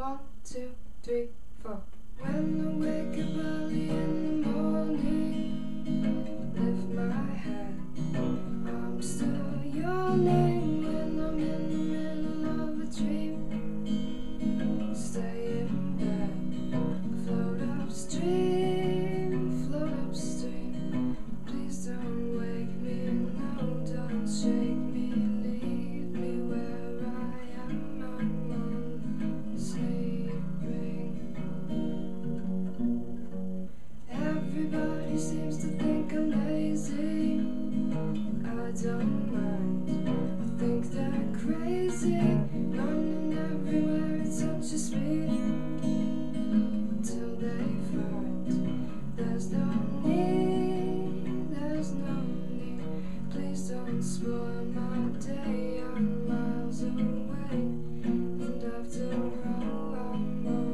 1, 2, 3, 4. When I wake up early in the morning, lift my head, I'm still your name. When I'm in the middle of a dream, stay in bed, float upstream. Please don't wake me, no, don't shake me. Everybody seems to think I'm lazy, I don't mind, I think they're crazy. Running everywhere at such a speed, till they find there's no need. Please don't spoil my day, I'm miles away, and after all I'm on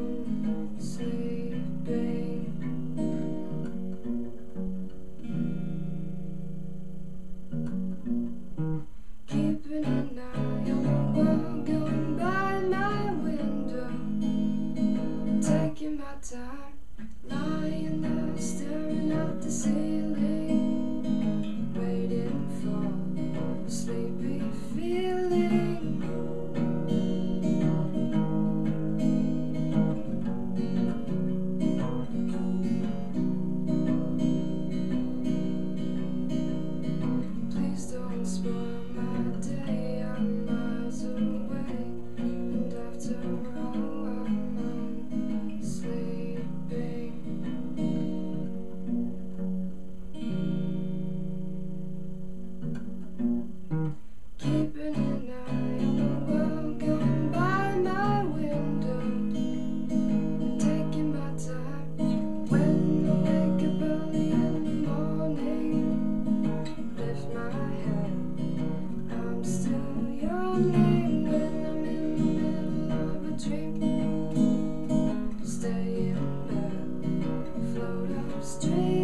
sleeping. Keeping an eye on the world going by my window, taking my time, lying there staring at the ceiling, waiting for a sleepy feeling. Spoil my day, I'm miles away, and after all I'm sleeping. Keeping an eye on the world going by my window, taking my time. When I wake up early in the morning, lift my head, still your name. When I'm in the middle of a dream, stay in bed, float upstream.